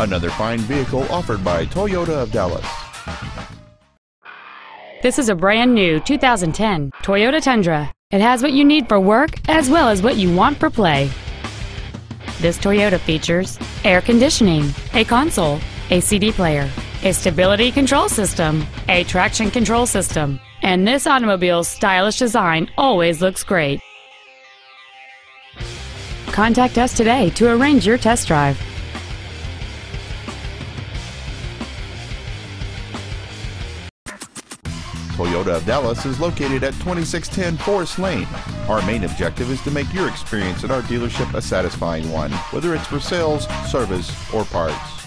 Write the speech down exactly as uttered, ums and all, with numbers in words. Another fine vehicle offered by Toyota of Dallas. This is a brand new two thousand ten Toyota Tundra. It has what you need for work as well as what you want for play. This Toyota features air conditioning, a console, a C D player, a stability control system, a traction control system, and this automobile's stylish design always looks great. Contact us today to arrange your test drive. Toyota of Dallas is located at twenty-six ten Forest Lane. Our main objective is to make your experience at our dealership a satisfying one, whether it's for sales, service, or parts.